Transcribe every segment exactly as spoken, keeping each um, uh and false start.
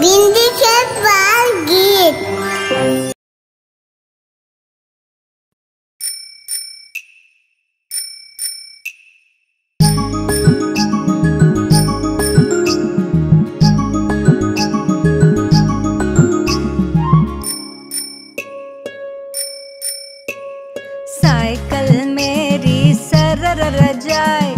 बिंदी के बालगीत। साइकिल मेरी सरर जाए,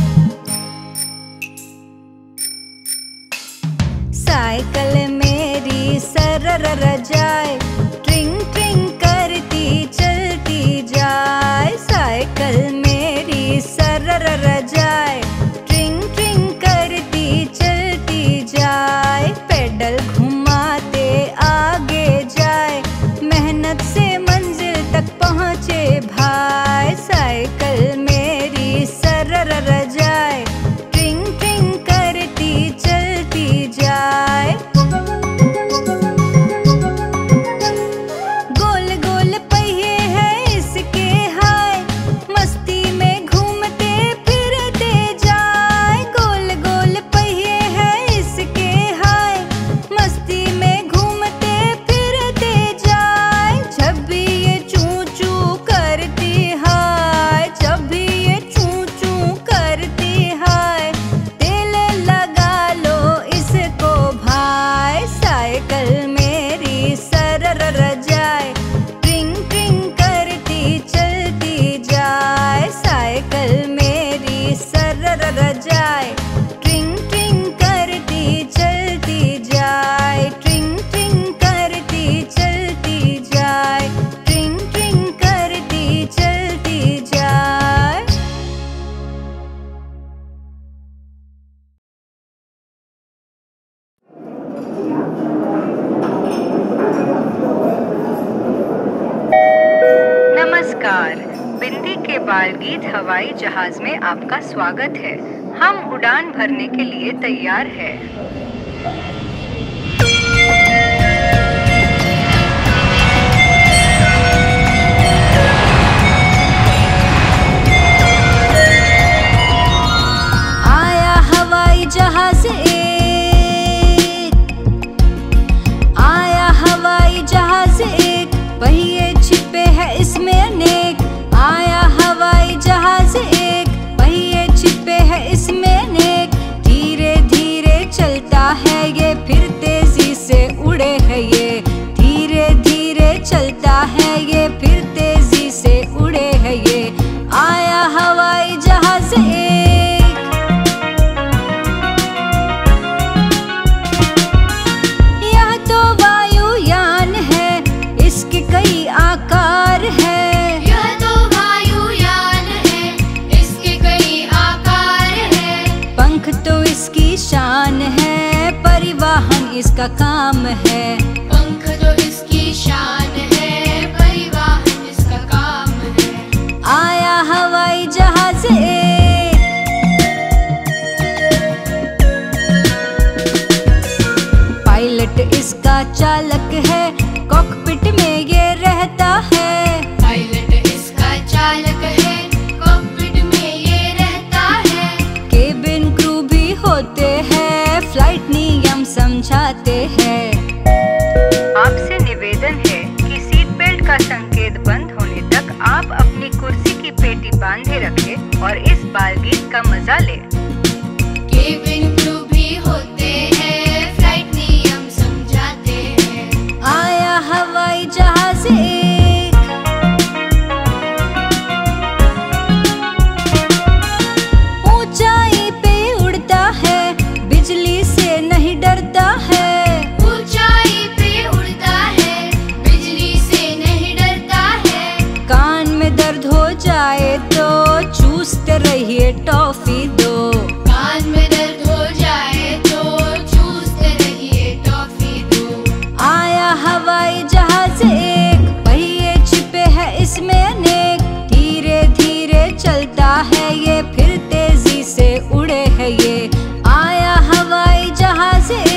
साइकिल मेरी सरर जाए, ट्रिंग ट्रिंग करती चलती जाए। साइकिल मेरी सरर जाए, ट्रिंग ट्रिंग करती चलती जाए। पेडल घुमाते आगे जाए, मेहनत से मंजिल तक पहुँचे भाई। साइकिल मेरी सरर जाए, ट्रिंग ट्रिंग करती चलती जाए। गोल गोल पहिए हैं इसके हाय, मस्ती में घूमते फिरते जाए। गोल गोल पहिए हैं इसके हाय, मस्ती में घूमते फिरते जाए। जब भी ये चू चू करती है, बिंदी के बालगीत हवाई जहाज में आपका स्वागत है। हम उड़ान भरने के लिए तैयार हैं। आया हवाई जहाज एक, आया हवाई जहाज एक, पहिए छिपे हैं इसमें अनेक। आया हवाई जहाज एक, पहिए छिपे हैं इसमें नेक। धीरे धीरे चलता है ये, फिर तेजी से उड़े है ये। धीरे धीरे चलता है ये, फिर तेजी से उड़े है ये। आया हवाई जहाज एक। यह तो वायुयान है, इसके कई आकार है। परिवहन इसका काम है, पंख तो इसकी शान है, परिवहन इसका काम है। आया हवाई जहाज एक। पायलट इसका चालक है, कॉकपिट में ये रहता है। पायलट इसका चालक है, कॉकपिट में ये रहता है। केबिन क्रू भी होते हैं, फ्लाइट नियम समझाते हैं। आपसे निवेदन है कि सीट बेल्ट का संकेत बंद होने तक आप अपनी कुर्सी की पेटी बांधे रखें और इस बालगीत का मजा लें। केबिन क्रू भी होते हैं, फ्लाइट नियम समझाते हैं। आया हवाई जहाज एक। ऊंचाई पे उड़ता है, बिजली से नहीं डरता है। ऊंचाई पे उड़ता है, बिजली से नहीं डरता है। कान में दर्द हो जाए तो चूसते रहिए टॉफी दो। कान में दर्द हो जाए तो चूसते रहिए टॉफी दो। आया हवाई जहाज एक, पहिए छिपे हैं इसमें अनेक। धीरे धीरे चलता है ये, फिर तेजी से उड़े है ये। आया हवाई जहाज एक।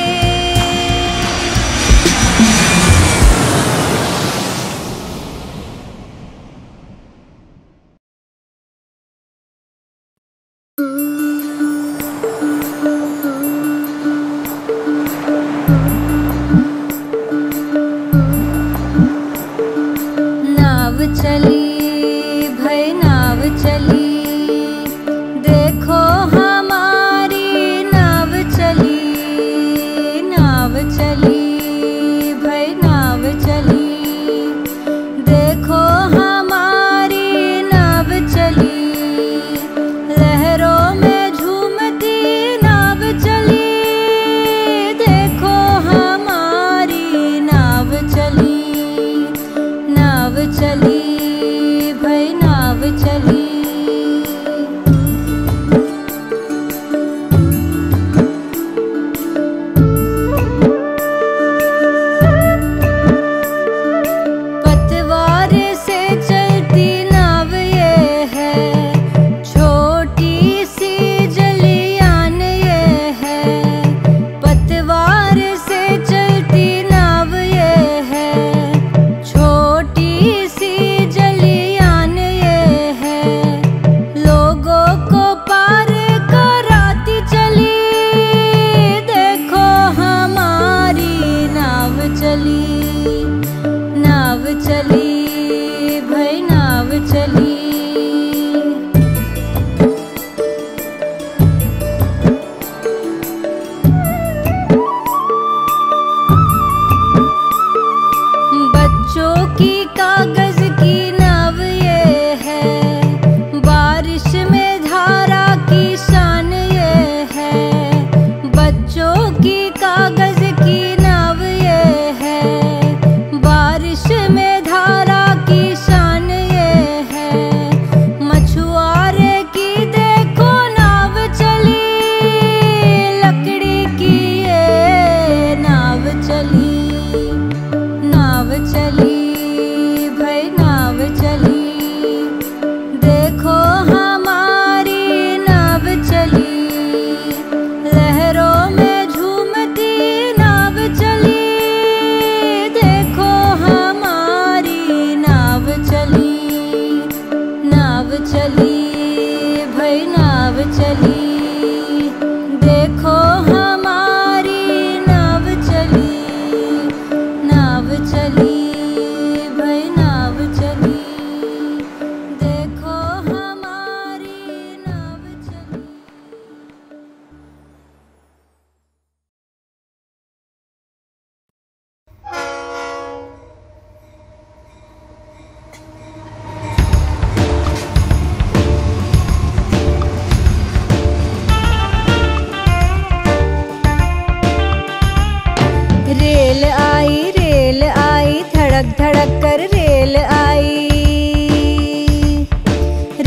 धड़क धड़क कर रेल आई,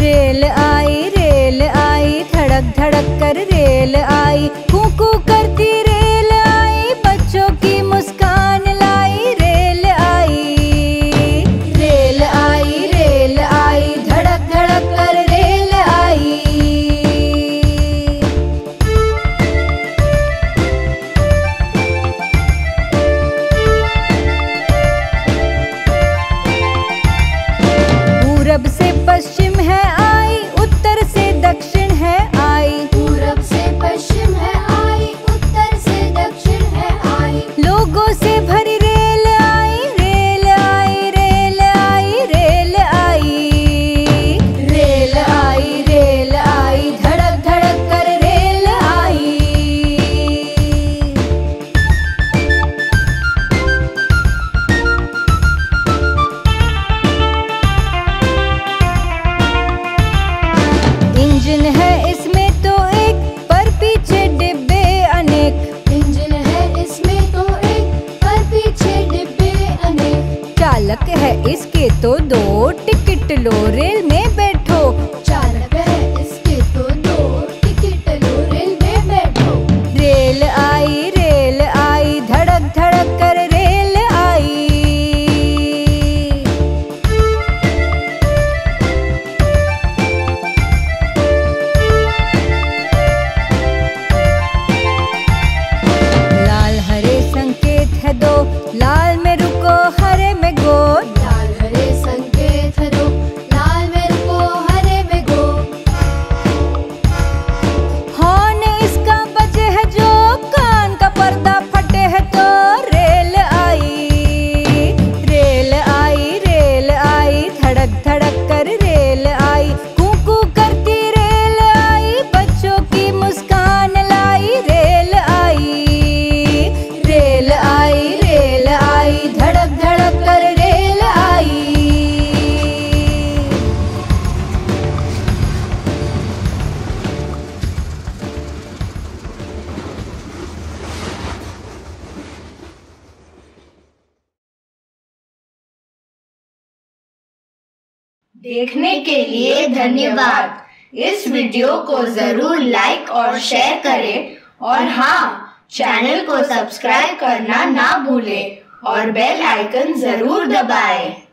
रेल आई, रेल आई, धड़क धड़क कर रेल आई। कूकू करती रेल आई, बच्चों की मुस्कान लाई। रेल आई, रेल आई, रेल आई, धड़क धड़क कर रेल आई। पूरब से पश्चिम है आई, उत्तर से दक्षिण है आई। पूरब से पश्चिम है आई, उत्तर से दक्षिण है आई। लोगों से भरी रेल आई, रेल आई, रेल आई, रेल आई, रेल आई, रेल आई, धड़क धड़क कर रेल आई। इंजन है इसमें तो एक, पर पीछे डिब्बे अनेक। इंजन है इसमें तो एक, पर पीछे डिब्बे अनेक। चालक है इसके तो दो, टिकट लो रेल में बैठो। चालक है इसके तो दो, टिकट लो रेल में बैठो। रेल आई, रेल आई, धड़क धड़क कर रेल आई। लाल में रुको हरे में गो, लाल हरे संकेत है दो, लाल में रुको हरे में गो। हॉर्न इसका बजे है जो, कान का पर्दा फटे है तो। रेल आई, रेल आई, रेल आई, धड़क धड़क कर रेल आई। कूकू करती रेल आई, बच्चों की मुस्कान लाई। रेल आई, रेल आई, धड़क धड़क कर रेल आई। देखने के लिए धन्यवाद। इस वीडियो को जरूर लाइक और शेयर करें, और हाँ, चैनल को सब्सक्राइब करना ना भूलें और बेल आइकन जरूर दबाएं।